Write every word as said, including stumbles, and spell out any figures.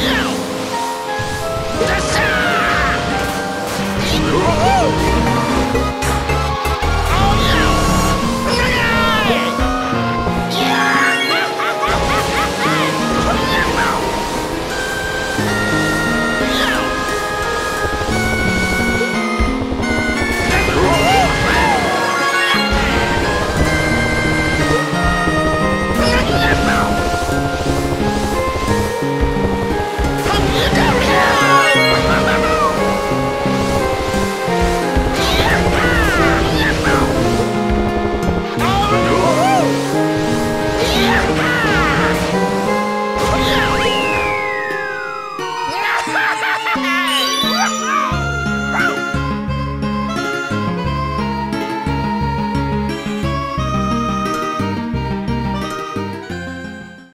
you! The sound!